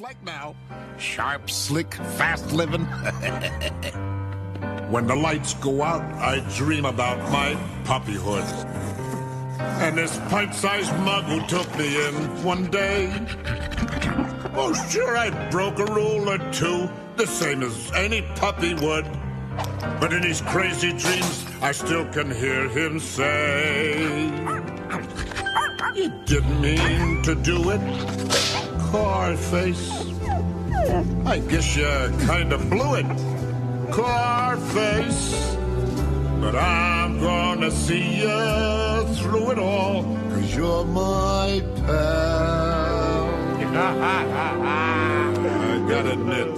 like now. Sharp, slick, fast living. When the lights go out, I dream about my puppyhood. And this pipe-sized mug who took me in one day. Oh, sure, I broke a rule or two, the same as any puppy would. But in his crazy dreams, I still can hear him say, "You didn't mean to do it, Carface. I guess you kind of blew it, Carface. But I'm gonna see you through it all, 'cause you're my pal." I gotta admit,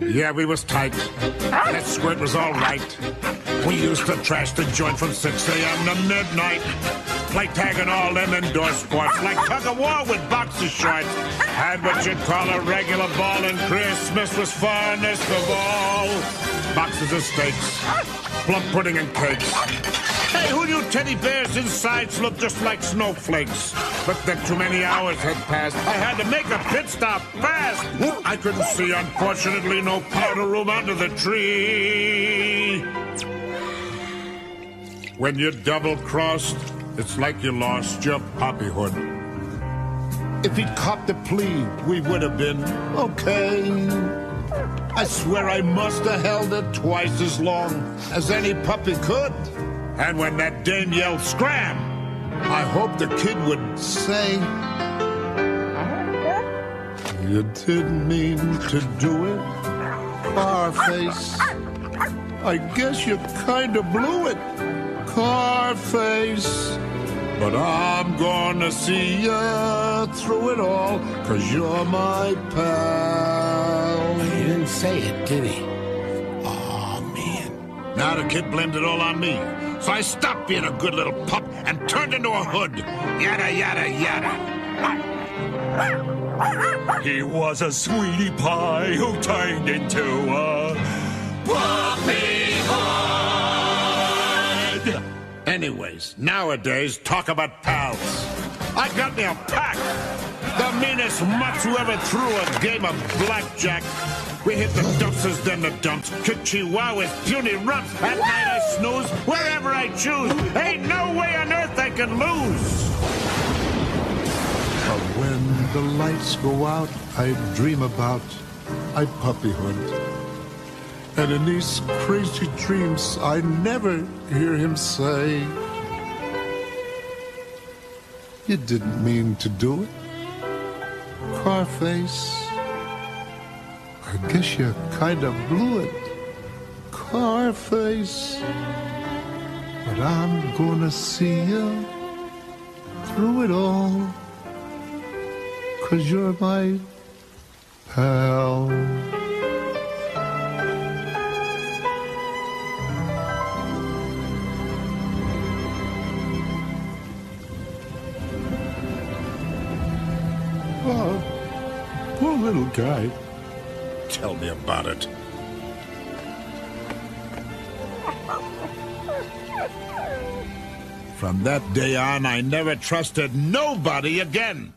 yeah, we was tight. That squirt was all right. We used to trash the joint from 6 a.m. to midnight. Play tag and all them indoor sports, like tug-of-war with boxer shorts. Had what you'd call a regular ball, and Christmas was funnest of all. Boxes of steaks, plum pudding and cakes. Hey, who knew teddy bears insides look just like snowflakes? But then too many hours had passed. I had to make a pit stop fast. I couldn't see, unfortunately, no powder room under the tree. When you're double-crossed, it's like you lost your puppyhood. If he'd copped the plea, we would have been okay. I swear I must have held it twice as long as any puppy could. And when that dame yelled, "Scram!" I hoped the kid would say, "You didn't mean to do it, Carface. I guess you kind of blew it, Carface. But I'm gonna see you through it all, 'cause you're my pal." He didn't say it, did he? Oh, man. Now the kid blamed it all on me. So I stopped being a good little pup and turned into a hood. Yada, yada, yada. He was a sweetie pie who turned into a puppyhood. Anyways, nowadays, talk about pals. I got me a pack. The meanest mutts who ever threw a game of blackjack. We hit the dumpsters, then the dumps. Kick chihuahuas, puny rumps. At night I snooze wherever I choose. Ain't no way on earth I can lose. But when the lights go out, I dream about my puppyhood. And in these crazy dreams, I never hear him say, "You didn't mean to do it, Carface. I guess you kind of blew it, Carface. But I'm gonna see you through it all, 'cause you're my pal." Oh, poor little guy. Tell me about it. From that day on, I never trusted nobody again.